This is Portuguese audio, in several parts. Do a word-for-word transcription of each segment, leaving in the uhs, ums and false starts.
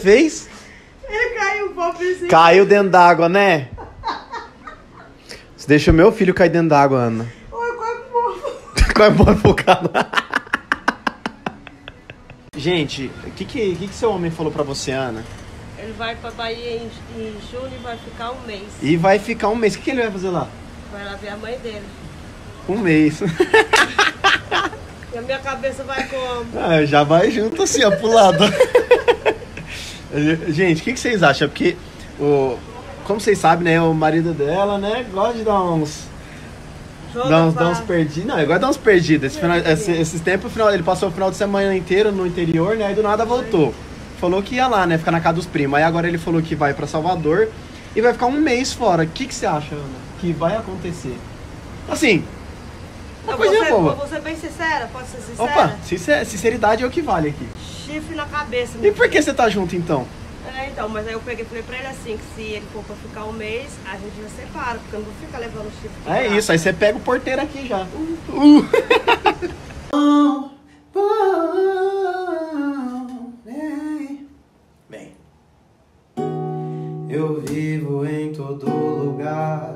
fez? Ele caiu, pobrezinho. Caiu dentro d'água, né? Você deixa o meu filho cair dentro d'água, Ana. Oi, quase morro. Quase morro. Gente, o que, que que seu homem falou pra você, Ana? Ele vai pra Bahia em, em junho e vai ficar um mês. E vai ficar um mês. O que, que ele vai fazer lá? Vai lá ver a mãe dele. Um mês. E a minha cabeça vai como? Ah, já vai junto assim, ó, pro lado. Gente, o que, que vocês acham? Porque, o, como vocês sabem, né, o marido dela, né, gosta de dar uns... Dá uns, uns perdidos. Não, agora dá uns perdidos. Esse final, esse, esses tempos, final, ele passou o final de semana inteiro no interior, né? Aí do nada voltou. Falou que ia lá, né? Ficar na casa dos primos. Aí agora ele falou que vai pra Salvador e vai ficar um mês fora. O que, que você acha, Ana? Que vai acontecer? Assim, uma coisinha boa. Eu vou ser bem sincera, posso ser sincera? Opa, sincer, sinceridade é o que vale aqui. Chifre na cabeça. E por que você tá junto então? É, então, mas aí eu peguei e falei pra ele assim, que se ele for pra ficar um mês, a gente já separa, porque eu não vou ficar levando o chifre. É braço. Isso, aí você pega o porteiro aqui já. Uh. Uh. Bem, eu vivo em todo lugar,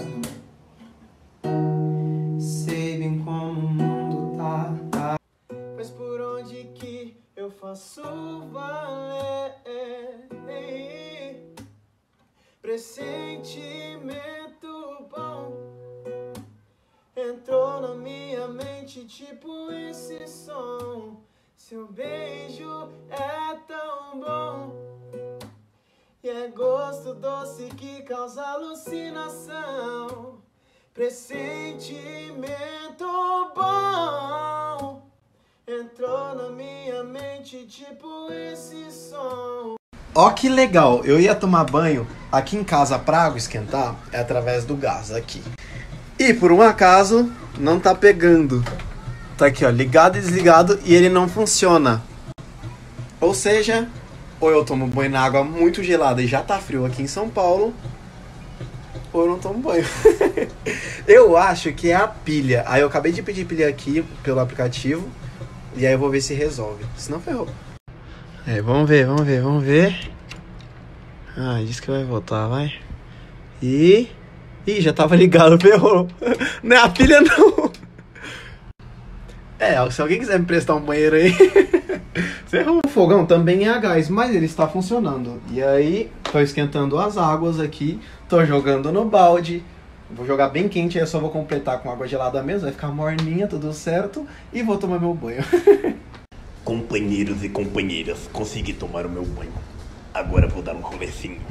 sei bem como o mundo tá, mas por onde que eu faço valer pressentimento bom? Entrou na minha mente tipo esse som. Seu beijo é tão bom e é gosto doce que causa alucinação. Pressentimento bom entrou na minha mente tipo esse som. Ó, que legal, eu ia tomar banho aqui em casa pra água esquentar, é através do gás aqui. E por um acaso, não tá pegando. Tá aqui, ó, ligado e desligado e ele não funciona. Ou seja, ou eu tomo banho na água muito gelada e já tá frio aqui em São Paulo, ou eu não tomo banho. Eu acho que é a pilha. Aí eu acabei de pedir pilha aqui pelo aplicativo e aí eu vou ver se resolve. Se não, ferrou. É, vamos ver, vamos ver, vamos ver. Ah, disse que vai voltar, vai. E... Ih, já tava ligado, ferrou. Não é a pilha, não. É, se alguém quiser me prestar um banheiro aí... Ferrou. O fogão também é a gás, mas ele está funcionando. E aí, tô esquentando as águas aqui. Tô jogando no balde. Vou jogar bem quente, aí eu só vou completar com água gelada mesmo. Vai ficar morninha, tudo certo. E vou tomar meu banho. Companheiros e companheiras, consegui tomar o meu banho. Agora vou dar um rolezinho.